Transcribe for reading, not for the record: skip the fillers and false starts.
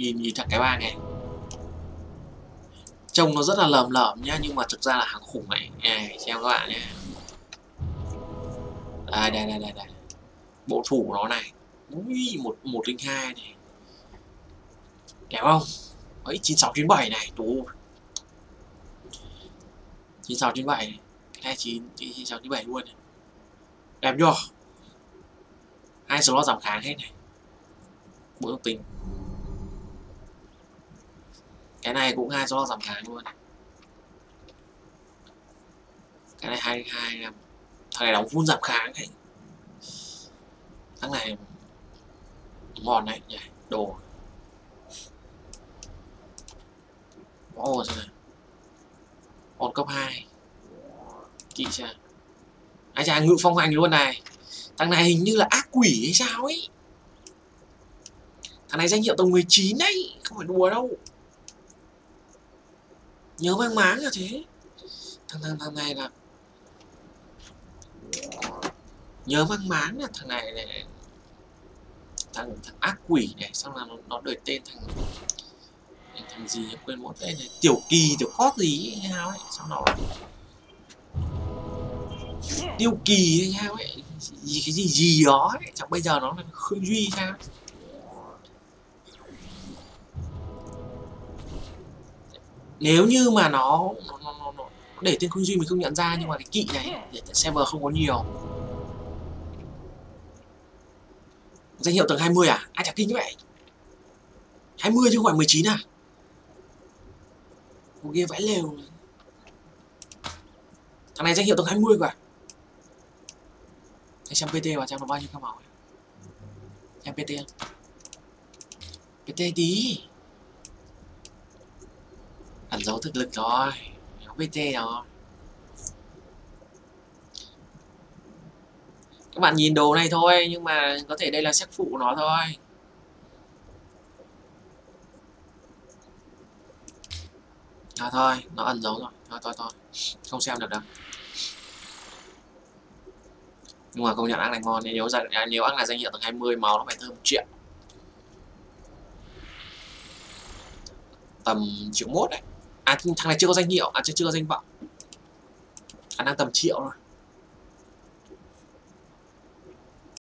nhìn thẳng cái bag này trông nó rất là lởm lởm nhá, nhưng mà thực ra là hàng khủng này. Này xem các bạn nhé, đây bộ thủ của nó này, ui 1102 này đẹp không ấy, 9697 này, tù 9697 này, cái này 9697 luôn này. Đẹp chưa, 2 slot giảm kháng hết này, bữa tình cái này cũng 2 slot giảm kháng luôn, cái này 22, thằng này đóng full giảm kháng ấy, thằng này ngon đấy nhỉ, đồ ồ xem nào, ổn cấp 2 kỵ chưa, ai chà ngự phong hành luôn này, thằng này hình như là ác quỷ hay sao ấy, thằng này danh hiệu tầng 19 đấy, không phải đùa đâu, nhớ mang máng là thế, thằng này là nhớ mang máng là thằng này này, thằng ác quỷ này, xong là nó đổi tên thằng gì quên mỗi tên này, tiểu kỳ tiểu cót gì hay sao ấy, xong nó Tiêu Kỳ hay sao ấy, cái gì đó ấy, chẳng bây giờ nó là Khương Duy sao ấy. Nếu như mà nó để tên Khương Duy mình không nhận ra, nhưng mà cái kỵ này để server không có nhiều. Danh hiệu tầng 20 à? Ai chả kinh như vậy, 20 chứ không phải 19 à? Một ghê vãi lều này. Thằng này danh hiệu tầng 20 quả. Anh xem PT vào trang nó bao nhiêu các màu này. Em PT không? PT tí. Ẩn dấu thực lực rồi. Nó PT rồi. Các bạn nhìn đồ này thôi, nhưng mà có thể đây là sách phụ của nó thôi. Thôi thôi, nó ẩn dấu rồi. Thôi. Không xem được đâu. Nhưng mà công nhận ăn này ngon, nếu ăn là danh hiệu tầng 20 máu nó phải thơm 1 triệu. Tầm 1.1 triệu đấy. À thằng này chưa có danh hiệu, chưa có danh vọng. Ăn đang tầm 1 triệu rồi.